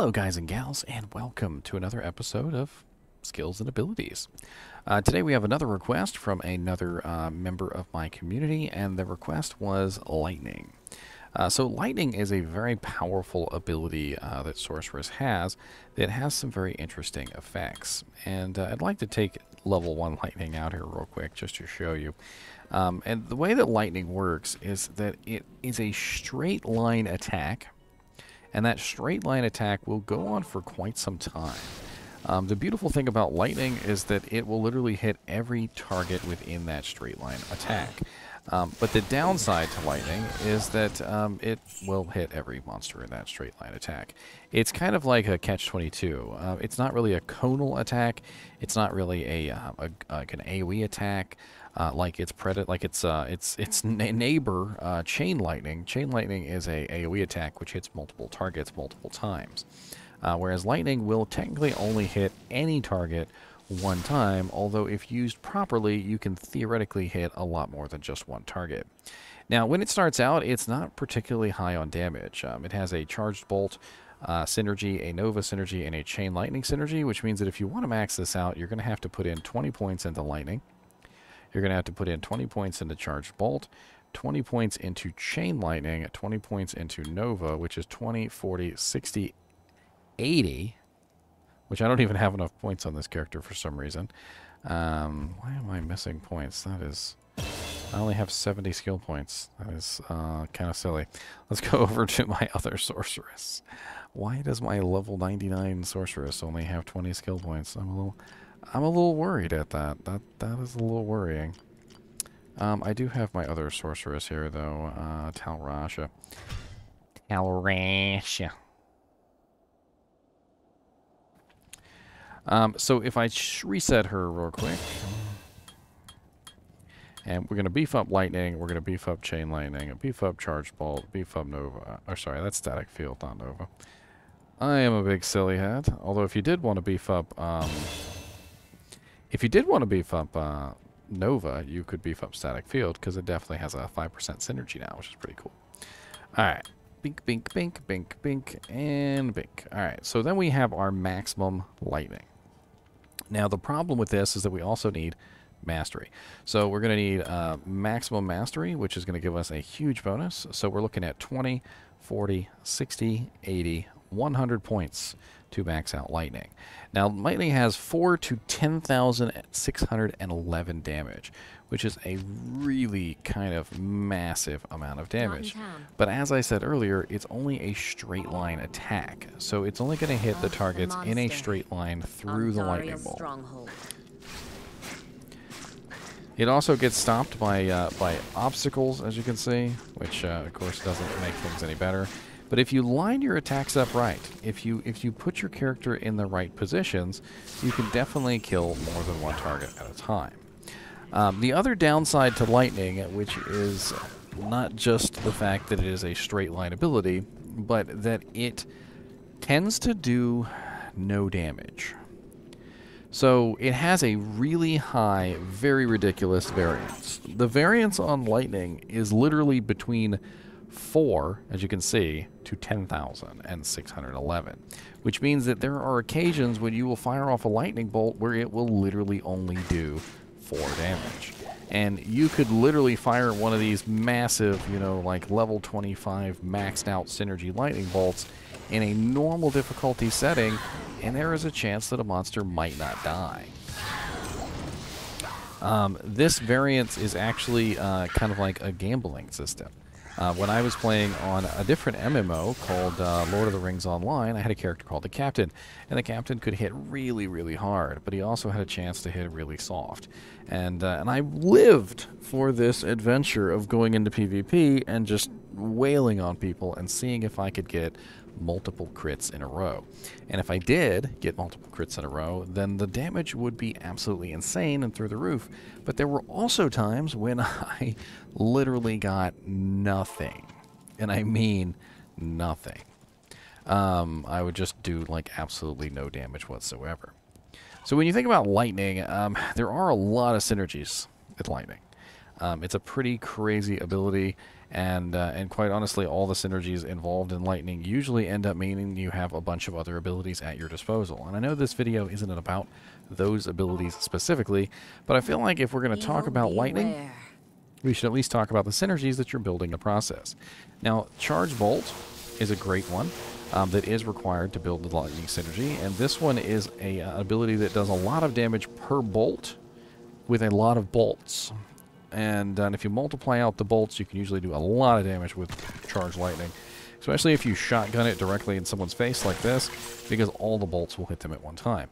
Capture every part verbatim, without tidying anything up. Hello guys and gals, and welcome to another episode of Skills and Abilities. Uh, today we have another request from another uh, member of my community, and the request was Lightning. Uh, so Lightning is a very powerful ability uh, that Sorceress has that has some very interesting effects. And uh, I'd like to take level one Lightning out here real quick just to show you. Um, and the way that Lightning works is that it is a straight line attack, and that straight line attack will go on for quite some time. Um, the beautiful thing about Lightning is that it will literally hit every target within that straight line attack. Um, but the downside to Lightning is that um, it will hit every monster in that straight line attack. It's kind of like a catch twenty-two. Uh, it's not really a conal attack. It's not really a, uh, a like an AoE attack. Uh, like its predator, like its uh, its its neighbor, uh, Chain Lightning. Chain Lightning is a AoE attack which hits multiple targets multiple times, uh, whereas Lightning will technically only hit any target one time. Although if used properly, you can theoretically hit a lot more than just one target. Now, when it starts out, it's not particularly high on damage. Um, it has a Charged Bolt Uh, synergy, a Nova synergy, and a Chain Lightning synergy, which means that if you want to max this out, you're going to have to put in twenty points into Lightning. You're going to have to put in twenty points into Charged Bolt, twenty points into Chain Lightning, twenty points into Nova, which is twenty, forty, sixty, eighty, which I don't even have enough points on this character for some reason. Um, why am I missing points? That is... I only have seventy skill points. That is uh, kind of silly. Let's go over to my other Sorceress. Why does my level ninety-nine Sorceress only have twenty skill points? I'm a little... I'm a little worried at that. That that is a little worrying. Um, I do have my other Sorceress here, though. Uh, Tal Rasha. Tal Rasha. Um, so if I sh reset her real quick, and we're gonna beef up Lightning. We're gonna beef up Chain Lightning. Beef up Charged Bolt. Beef up Nova. Oh, sorry, that's Static Field, not Nova. I am a big silly hat. Although if you did want to beef up, um. If you did want to beef up uh, Nova, you could beef up Static Field, because it definitely has a five percent synergy now, which is pretty cool. All right. Bink, bink, bink, bink, bink, and bink. All right. So then we have our maximum Lightning. Now, the problem with this is that we also need mastery. So we're going to need uh, maximum mastery, which is going to give us a huge bonus. So we're looking at twenty, forty, sixty, eighty, one hundred points to max out Lightning. Now, Lightning has four to ten thousand six hundred eleven damage, which is a really kind of massive amount of damage. But as I said earlier, it's only a straight line attack, so it's only going to hit the targets in a straight line through the Lightning Bolt. It also gets stopped by uh, by obstacles, as you can see, which uh, of course doesn't make things any better. But if you line your attacks up right, if you if you put your character in the right positions, you can definitely kill more than one target at a time. Um, the other downside to Lightning, which is not just the fact that it is a straight line ability, but that it tends to do no damage. So it has a really high, very ridiculous variance. The variance on Lightning is literally between four, as you can see, to ten thousand six hundred eleven, which means that there are occasions when you will fire off a Lightning Bolt where it will literally only do four damage. And you could literally fire one of these massive, you know, like level twenty-five maxed out synergy Lightning Bolts in a normal difficulty setting, and there is a chance that a monster might not die. Um, this variance is actually uh, kind of like a gambling system. Uh, when I was playing on a different M M O called uh, Lord of the Rings Online, I had a character called the Captain, and the Captain could hit really, really hard, but he also had a chance to hit really soft. And, uh, and I lived for this adventure of going into PvP and just wailing on people and seeing if I could get multiple crits in a row. And if I did get multiple crits in a row, then the damage would be absolutely insane and through the roof. But there were also times when I literally got nothing, and I mean nothing. Um, I would just do like absolutely no damage whatsoever. So when you think about Lightning, um, there are a lot of synergies with Lightning. Um, it's a pretty crazy ability, and uh, and quite honestly, all the synergies involved in Lightning usually end up meaning you have a bunch of other abilities at your disposal. And I know this video isn't about those abilities specifically, but I feel like if we're going to talk about Lightning, we should at least talk about the synergies that you're building to process. Now, Charged Bolt is a great one um, that is required to build the Lightning synergy, and this one is a uh, ability that does a lot of damage per bolt with a lot of bolts. And, uh, and if you multiply out the bolts, you can usually do a lot of damage with Charged Lightning, especially if you shotgun it directly in someone's face like this, because all the bolts will hit them at one time.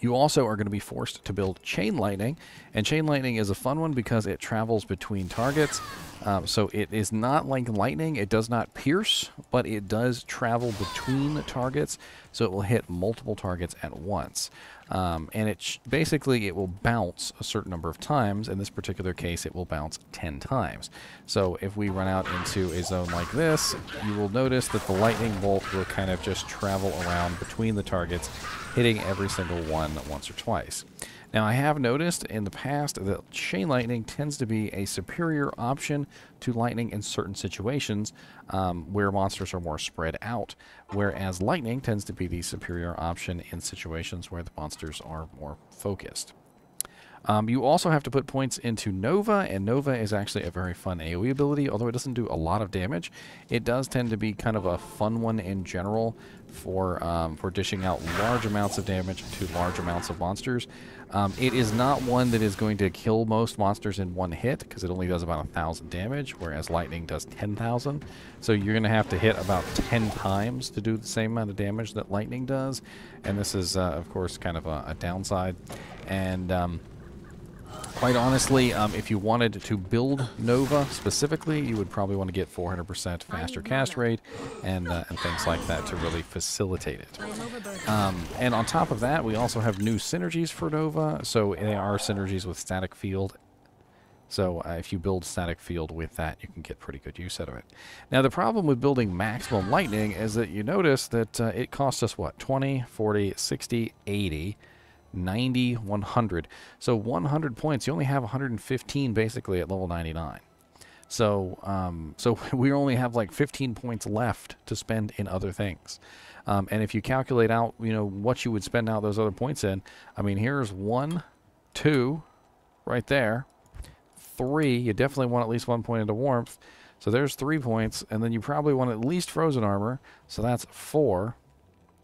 You also are going to be forced to build Chain Lightning, and Chain Lightning is a fun one because it travels between targets. Um, so it is not like Lightning. It does not pierce, but it does travel between targets, so it will hit multiple targets at once. Um, and it sh basically it will bounce a certain number of times. In this particular case, it will bounce ten times. So if we run out into a zone like this, you will notice that the Lightning bolt will kind of just travel around between the targets, hitting every single one once or twice. Now, I have noticed in the past that Chain Lightning tends to be a superior option to Lightning in certain situations um, where monsters are more spread out, whereas Lightning tends to be the superior option in situations where the monsters are more focused. Um, you also have to put points into Nova, and Nova is actually a very fun AoE ability, although it doesn't do a lot of damage. It does tend to be kind of a fun one in general for, um, for dishing out large amounts of damage to large amounts of monsters. Um, it is not one that is going to kill most monsters in one hit, because it only does about one thousand damage, whereas Lightning does ten thousand. So you're going to have to hit about ten times to do the same amount of damage that Lightning does. And this is, uh, of course, kind of a, a downside. And... Um, Quite honestly, um, if you wanted to build Nova specifically, you would probably want to get four hundred percent faster cast rate and, uh, and things like that to really facilitate it. Um, and on top of that, we also have new synergies for Nova. So they are synergies with Static Field. So uh, if you build Static Field with that, you can get pretty good use out of it. Now, the problem with building maximum Lightning is that you notice that uh, it costs us, what, twenty, forty, sixty, eighty, ninety, one hundred. So one hundred points, you only have one hundred fifteen basically at level ninety-nine. So um, so we only have like fifteen points left to spend in other things. Um, and if you calculate out, you know, what you would spend out those other points in, I mean, here's one, two, right there, three. You definitely want at least one point into Warmth. So there's three points. And then you probably want at least Frozen Armor. So that's four.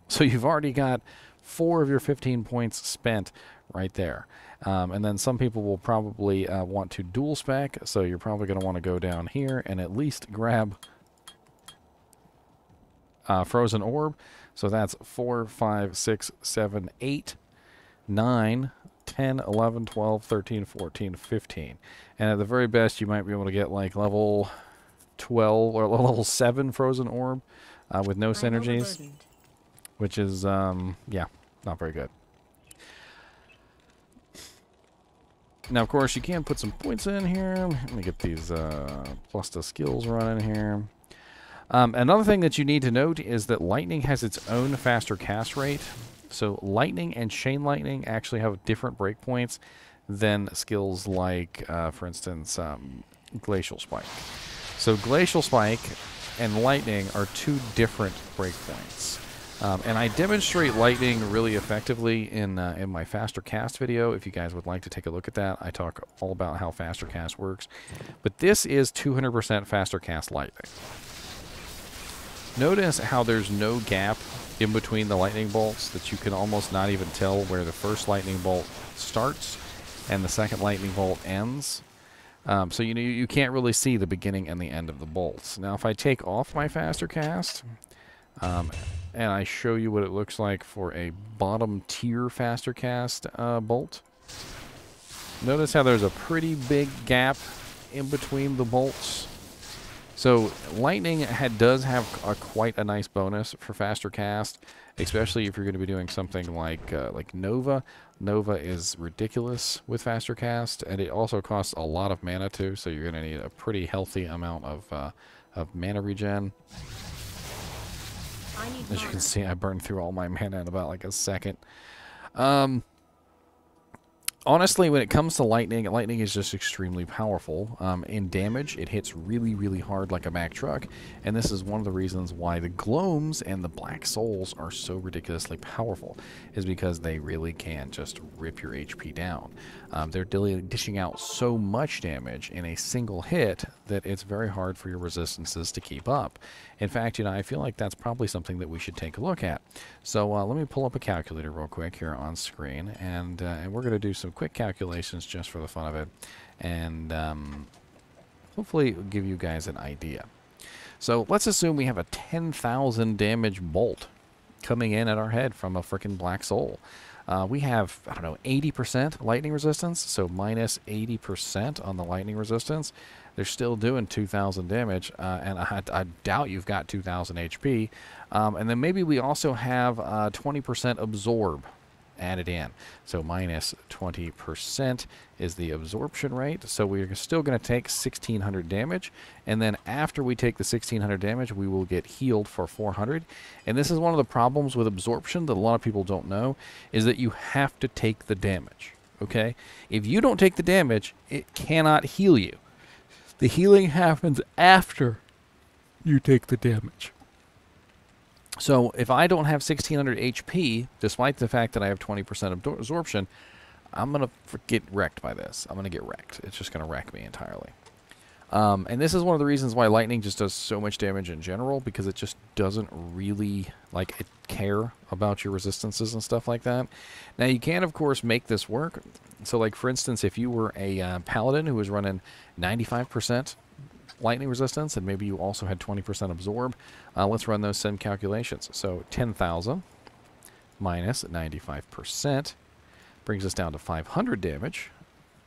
So you've already got four of your fifteen points spent right there. Um, and then some people will probably uh, want to dual spec, so you're probably going to want to go down here and at least grab uh, Frozen Orb. So that's four, five, six, seven, eight, nine, ten, eleven, twelve, thirteen, fourteen, fifteen. And at the very best, you might be able to get like level twelve or level seven Frozen Orb uh, with no synergies, which is, um, yeah, not very good. Now, of course, you can put some points in here. Let me get these uh, plus the skills running here. Um, another thing that you need to note is that Lightning has its own faster cast rate. So Lightning and Chain Lightning actually have different breakpoints than skills like, uh, for instance, um, Glacial Spike. So Glacial Spike and Lightning are two different breakpoints. Um, and I demonstrate Lightning really effectively in uh, in my faster cast video. If you guys would like to take a look at that, I talk all about how faster cast works. But this is two hundred percent faster cast Lightning. Notice how there's no gap in between the lightning bolts, that you can almost not even tell where the first lightning bolt starts and the second lightning bolt ends. Um, so you know you can't really see the beginning and the end of the bolts. Now, if I take off my faster cast. Um, and I show you what it looks like for a bottom tier faster cast uh, bolt. Notice how there's a pretty big gap in between the bolts. So Lightning had, does have a, quite a nice bonus for faster cast, especially if you're going to be doing something like uh, like Nova. Nova is ridiculous with faster cast, and it also costs a lot of mana too, so you're going to need a pretty healthy amount of, uh, of mana regen. As you can see, I burned through all my mana in about like a second. Um, honestly, when it comes to lightning, lightning is just extremely powerful. Um, in damage, it hits really, really hard like a Mack truck, and this is one of the reasons why the Glooms and the Black Souls are so ridiculously powerful, is because they really can just rip your H P down. Um, they're dishing out so much damage in a single hit that it's very hard for your resistances to keep up. In fact, you know, I feel like that's probably something that we should take a look at. So uh, let me pull up a calculator real quick here on screen, and, uh, and we're going to do some quick calculations just for the fun of it, and um, hopefully it'll give you guys an idea. So let's assume we have a ten thousand damage bolt coming in at our head from a freaking Black Soul. Uh, we have, I don't know, eighty percent lightning resistance, so minus eighty percent on the lightning resistance. They're still doing two thousand damage, uh, and I, I doubt you've got two thousand H P. Um, and then maybe we also have uh, twenty percent absorb added in. So minus twenty percent is the absorption rate. So we're still going to take sixteen hundred damage. And then after we take the sixteen hundred damage, we will get healed for four hundred. And this is one of the problems with absorption that a lot of people don't know, is that you have to take the damage. Okay? If you don't take the damage, it cannot heal you. The healing happens after you take the damage. So if I don't have sixteen hundred H P, despite the fact that I have twenty percent absorption, I'm going to get wrecked by this. I'm going to get wrecked. It's just going to wreck me entirely. Um, and this is one of the reasons why lightning just does so much damage in general, because it just doesn't really like it care about your resistances and stuff like that. Now you can, of course, make this work. So like, for instance, if you were a uh, paladin who was running ninety-five percent lightning resistance, and maybe you also had twenty percent absorb. Uh, let's run those same calculations. So ten thousand minus ninety-five percent brings us down to five hundred damage,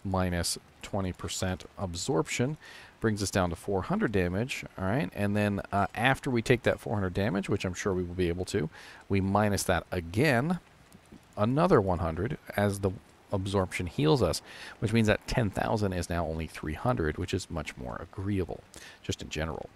minus twenty percent absorption brings us down to four hundred damage. All right, and then uh, after we take that four hundred damage, which I'm sure we will be able to, we minus that again, another one hundred as the absorption heals us, which means that ten thousand is now only three hundred, which is much more agreeable, just in general.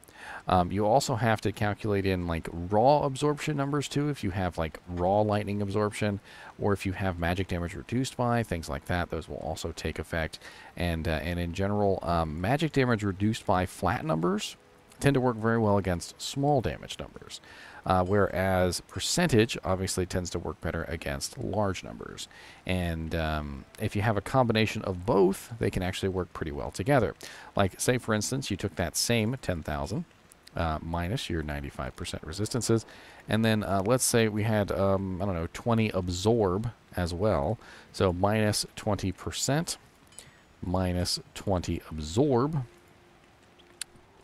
Um, you also have to calculate in like raw absorption numbers too, if you have like raw lightning absorption, or if you have magic damage reduced by, things like that. Those will also take effect. And, uh, and in general, um, magic damage reduced by flat numbers tend to work very well against small damage numbers, uh, whereas percentage obviously tends to work better against large numbers. And um, if you have a combination of both, they can actually work pretty well together. Like, say, for instance, you took that same ten thousand uh, minus your ninety-five percent resistances, and then uh, let's say we had, um, I don't know, twenty absorb as well. So minus twenty percent minus twenty absorb,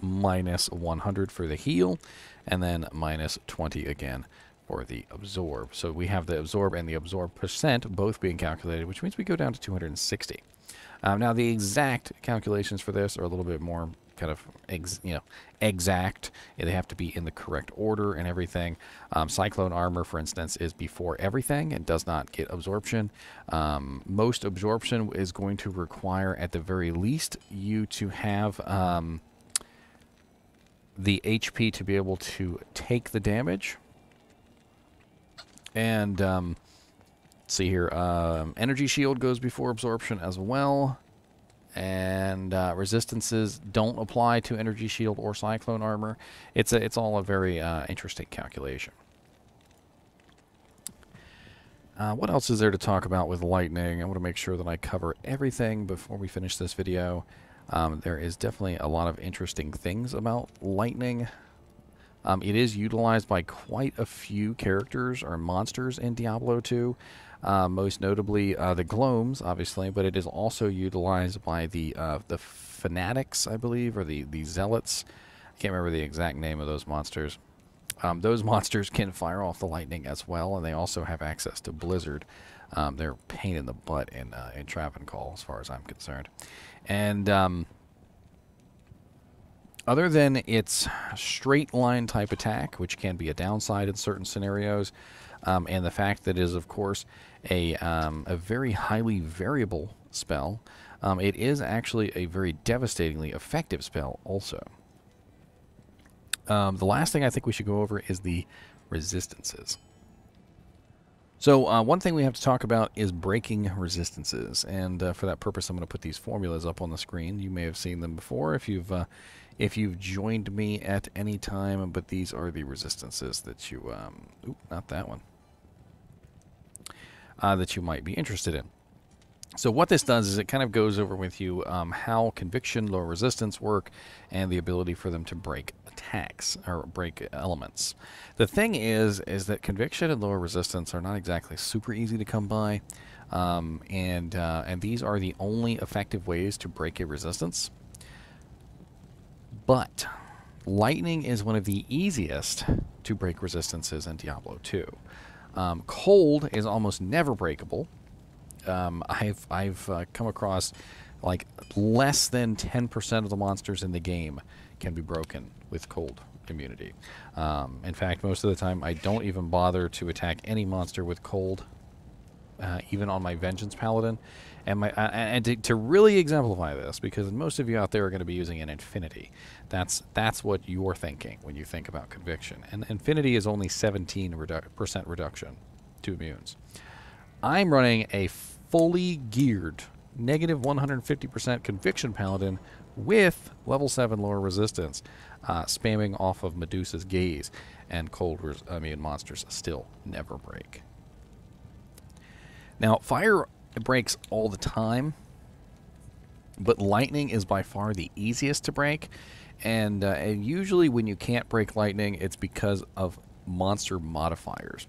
minus one hundred for the heal, and then minus twenty again for the absorb. So we have the absorb and the absorb percent both being calculated, which means we go down to two hundred sixty. Um, now the exact calculations for this are a little bit more kind of ex you know exact. They have to be in the correct order and everything. Um, Cyclone armor, for instance, is before everything and does not get absorption. Um, most absorption is going to require, at the very least, you to have Um, the H P to be able to take the damage. And um, let's see here, um, energy shield goes before absorption as well, and uh, resistances don't apply to energy shield or cyclone armor. It's a, it's all a very uh, interesting calculation. Uh, what else is there to talk about with lightning? I want to make sure that I cover everything before we finish this video. Um, there is definitely a lot of interesting things about lightning. Um, it is utilized by quite a few characters or monsters in Diablo two, uh, most notably uh, the Glooms, obviously, but it is also utilized by the uh, the Fanatics, I believe, or the, the Zealots. I can't remember the exact name of those monsters. Um, those monsters can fire off the lightning as well, and they also have access to Blizzard. Um, they're a pain in the butt in, uh, in Trapincal, as far as I'm concerned. And um, other than its straight line type attack, which can be a downside in certain scenarios, um, and the fact that it is, of course, a, um, a very highly variable spell, um, it is actually a very devastatingly effective spell also. Um, the last thing I think we should go over is the resistances. So uh, one thing we have to talk about is breaking resistances, and uh, for that purpose, I'm going to put these formulas up on the screen. You may have seen them before if you've uh, if you've joined me at any time, but these are the resistances that you um, oop, not that one uh, that you might be interested in. So what this does is it kind of goes over with you um, how Conviction, Lower Resistance work, and the ability for them to break attacks or break elements. The thing is, is that Conviction and Lower Resistance are not exactly super easy to come by, um, and uh, and these are the only effective ways to break a resistance. But Lightning is one of the easiest to break resistances in Diablo two. Um, cold is almost never breakable. Um, I've, I've uh, come across like less than ten percent of the monsters in the game can be broken with cold immunity. Um, in fact, most of the time I don't even bother to attack any monster with cold, uh, even on my Vengeance Paladin. And, my, uh, and to, to really exemplify this, because most of you out there are going to be using an Infinity. That's, that's what you're thinking when you think about Conviction. And Infinity is only seventeen percent redu- reduction to immunes. I'm running a fully geared negative one hundred fifty percent Conviction Paladin with level seven Lower Resistance, uh, spamming off of Medusa's Gaze, and cold res I mean, monsters still never break. Now, fire breaks all the time, but lightning is by far the easiest to break, and, uh, and usually when you can't break lightning, it's because of monster modifiers,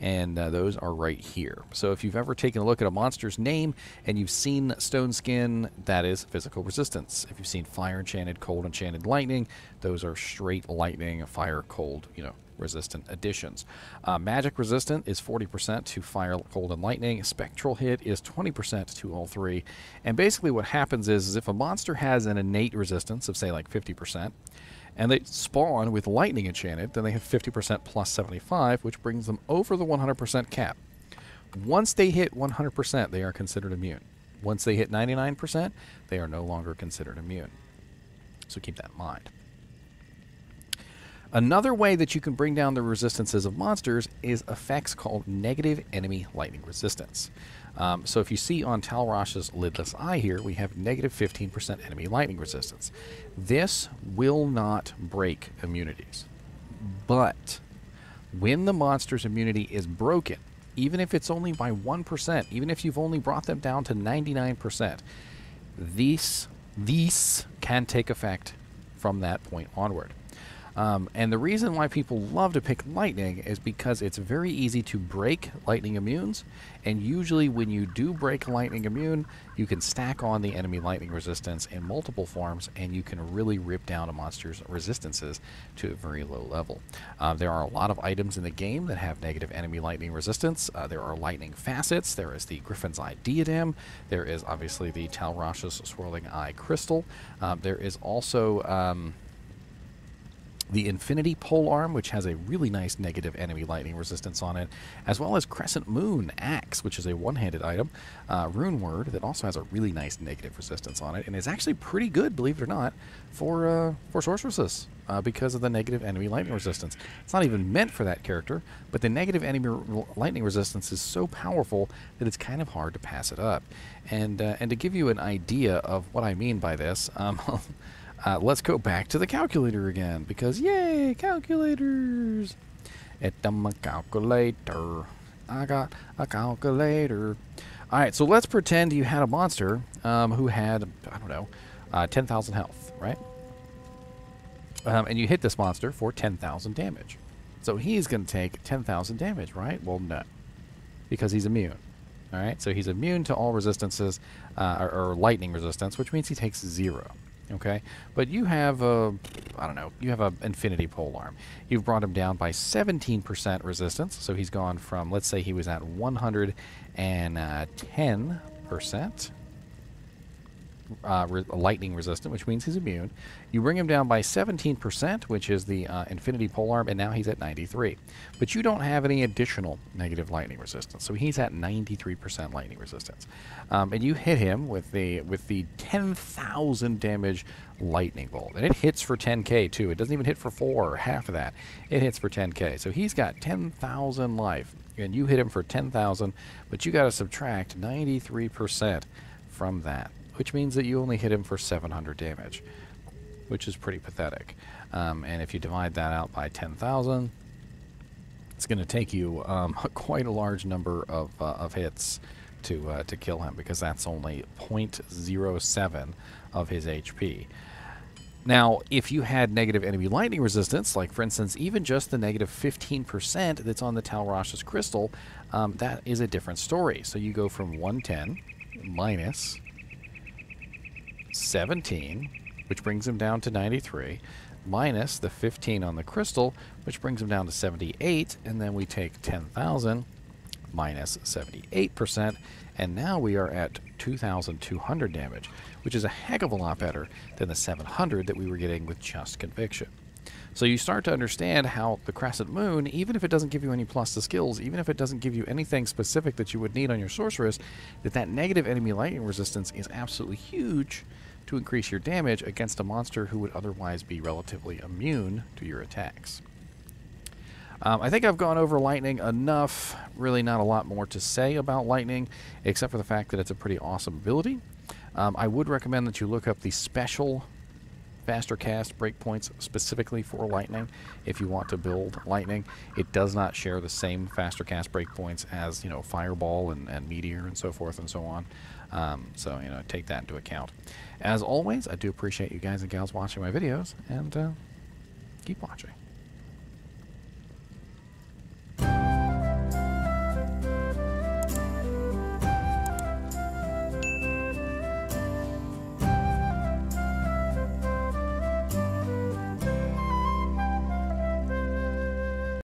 and uh, those are right here. So if you've ever taken a look at a monster's name and you've seen stone skin, that is physical resistance. If you've seen fire enchanted, cold enchanted, lightning, those are straight lightning, fire, cold, you know, resistant additions. Uh, magic resistant is forty percent to fire, cold, and lightning. Spectral hit is twenty percent to all three. And basically what happens is, is if a monster has an innate resistance of say like fifty percent, and they spawn with lightning enchanted, then they have fifty percent plus seventy-five, which brings them over the one hundred percent cap. Once they hit one hundred percent, they are considered immune. Once they hit ninety-nine percent, they are no longer considered immune. So keep that in mind. Another way that you can bring down the resistances of monsters is effects called negative enemy lightning resistance. Um, so if you see on Tal Rasha's Lidless Eye here, we have negative fifteen percent enemy lightning resistance. This will not break immunities. But when the monster's immunity is broken, even if it's only by one percent, even if you've only brought them down to ninety-nine percent, these, these can take effect from that point onward. Um, and the reason why people love to pick lightning is because it's very easy to break lightning immunes, and usually when you do break lightning immune, you can stack on the enemy lightning resistance in multiple forms, and you can really rip down a monster's resistances to a very low level. Uh, there are a lot of items in the game that have negative enemy lightning resistance. Uh, there are lightning facets, there is the Griffin's Eye Diadem, there is obviously the Tal Rasha's Swirling Eye Crystal, um, there is also... Um, the Infinity Pole Arm, which has a really nice negative enemy lightning resistance on it, as well as Crescent Moon Axe, which is a one-handed item, uh, Rune Word, that also has a really nice negative resistance on it, and is actually pretty good, believe it or not, for uh, for sorceresses, uh, because of the negative enemy lightning resistance. It's not even meant for that character, but the negative enemy r lightning resistance is so powerful that it's kind of hard to pass it up. And, uh, and to give you an idea of what I mean by this, um, Uh, let's go back to the calculator again, because yay, calculators! It's my calculator. I got a calculator. All right, so let's pretend you had a monster um, who had, I don't know, uh, ten thousand health, right? Um, and you hit this monster for ten thousand damage. So he's going to take ten thousand damage, right? Well, no, because he's immune. All right, so he's immune to all resistances, uh, or, or lightning resistance, which means he takes zero. Okay, but you have a, I don't know, you have an Infinity Pole Arm. You've brought him down by seventeen percent resistance, so he's gone from, let's say he was at one hundred ten percent uh, re lightning resistant, which means he's immune. You bring him down by seventeen percent, which is the uh, infinity pole arm, and now he's at ninety-three. But you don't have any additional negative lightning resistance, so he's at ninety-three percent lightning resistance. Um, and you hit him with the with the ten thousand damage lightning bolt, and it hits for ten K too. It doesn't even hit for four or half of that. It hits for ten K, so he's got ten thousand life, and you hit him for ten thousand, but you got to subtract ninety-three percent from that, which means that you only hit him for seven hundred damage, which is pretty pathetic. Um, and if you divide that out by ten thousand, it's going to take you um, quite a large number of, uh, of hits to uh, to kill him, because that's only zero point zero seven of his H P. Now, if you had negative enemy lightning resistance, like, for instance, even just the negative fifteen percent that's on the Tal Rasha's crystal, um, that is a different story. So you go from one ten minus seventeen, which brings him down to ninety-three, minus the fifteen on the crystal, which brings him down to seventy-eight, and then we take ten thousand minus seventy-eight percent, and now we are at two thousand two hundred damage, which is a heck of a lot better than the seven hundred that we were getting with just Conviction. So you start to understand how the Crescent Moon, even if it doesn't give you any plus to skills, even if it doesn't give you anything specific that you would need on your Sorceress, that that negative enemy lightning resistance is absolutely huge to increase your damage against a monster who would otherwise be relatively immune to your attacks. Um, I think I've gone over lightning enough. Really not a lot more to say about lightning, except for the fact that it's a pretty awesome ability. Um, I would recommend that you look up the special faster cast breakpoints specifically for lightning if you want to build lightning. It does not share the same faster cast breakpoints as, you know, fireball and, and meteor and so forth and so on. Um, so, you know, take that into account. As always, I do appreciate you guys and gals watching my videos, and uh, keep watching.